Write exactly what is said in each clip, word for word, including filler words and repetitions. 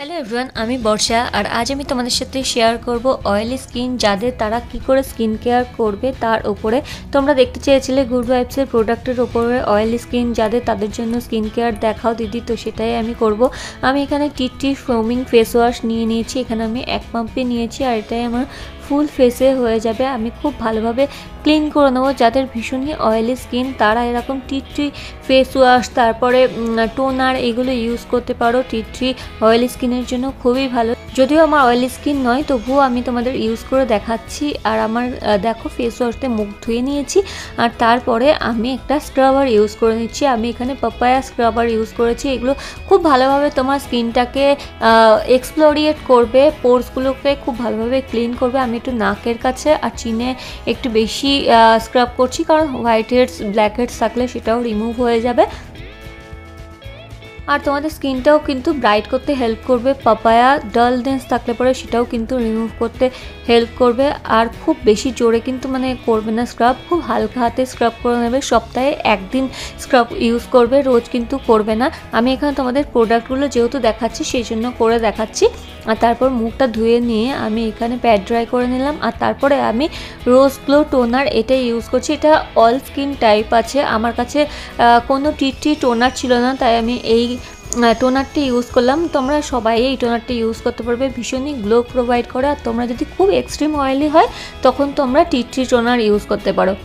Hello everyone, आमी बर्षा और आज आमी तोमादेर साथे शेयर करब अयेली स्किन जादेर तारा कि करे स्किन केयार करबे तार उपरे। तोमरा देखते चेयेछिले गुड वाइब्सের प्रोडक्टेर उपरे अयेली स्किन जादेर तादेर जोन्नो स्किन केयार देखाओ दीदी, तो सेटाई आमी करब। आमी एखाने टीटी फोमिंग फेस वाश निये नियेछि, एखाने आमी एक पाम्पे नियेछि और एटाई आमार फुल फेसे हो जाबे। आमी खूब भालोभाबे क्लिन करे नेब। जादेर भीषण ही अयेली स्किन तारा एरकम टीटी फेस वाश तारपरे टोनार एगुलो यूज करते पारो। टीटी अयेली स्किन खूब ही भलो, जदिव अयेली स्किन नय तबुओ तुम्हारे यूज कर देखा। और देखो फेस वाश मुख धुए नहीं, तरपे हमें एक स्क्रबर यूज कर, पपाया स्क्रबर यूज करो। खूब भलोभ तुम्हार स्किन के एक्सप्लोरिएट कर, पोर्सगुलो के खूब भलोभ क्लिन करें। एक नाकेर काछे और चीने एक बेशी स्क्रब करी, कारण व्हाइट हेड्स ब्लैक हेड्स थकले सेटाओ रिमूव हो जाए और तुम्हारे स्किनटाओ किन्तु ब्राइट करते हेल्प करबे। पपाया डलनेस थाकले परे सेटाओ किन्तु रिमूव करते हेल्प करबे। और खूब बेशी जोरे किन्तु माने करबे ना स्क्रब, खूब हालका हाथे स्क्रब करे नेबे। सप्ताहे एक दिन स्क्रब यूज करबे, रोज किन्तु करबे ना। आमी एखाने तुम्हारे प्रोडक्टगुलो जेहेतु देखाच्छि सेई जोन्नो करे देखाच्छि। और तारपर मुखटा धुए निये आमी एखाने पैड ड्राई करे निलाम और तारपरे आमी रोज ग्लो टोनार एटा यूज करछि। एटा अल स्किन टाइप आछे, आमार काछे कोनो टीटी टोनार छिलो ना, ताई आमी एई टोनारटी यूज करलाम। तोमरा सबाई टोनारटी यूज करते पारबे, भीषण ही ग्लो प्रोवाइड करे। और तोमरा यदि खूब एक्सट्रीम अयेली हय तखन तोमरा टीटी टोनार यूज करते पारो।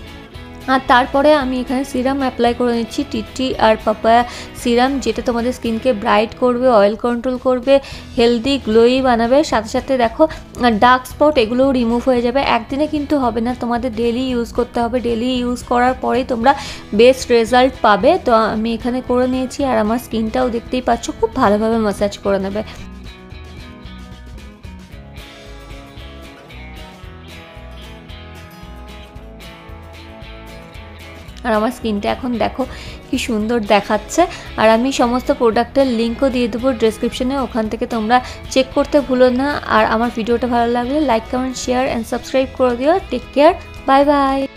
और तारपरे आमी एखाने सिराम अप्लाई करे निच्छि, टीटी और पपाया सिराम, जेटा तुम्हारे स्किन के ब्राइट करबे, अयेल कंट्रोल करबे, हेल्दी ग्लोई बनाबे। साथे साथे देखो डार्क स्पट एगुलो रिमूव हो जाबे। एकदिने किन्तु होबे ना, तुम्हारे डेली यूज करते होबे। डेली यूज करार परेई तोमरा बेस्ट रेजाल्ट पाबे। तो आमी एखाने करे नियेछि और आमार स्किनटाओ देखतेई पाच्छ खूब भालोभाबे मसाज करे नेबे। और आमार स्किनटा एखन देखो कि सुंदर देखाচ্ছে। और आमी समस्त प्रोडक्टेर लिंको दिए देबो डेस्क्रिप्शने, ओखान थेके तोमरा चेक करते भूलो ना। और आमार भिडियोटा भालो लागले like comment share and subscribe करे दिओ। Take care, bye bye.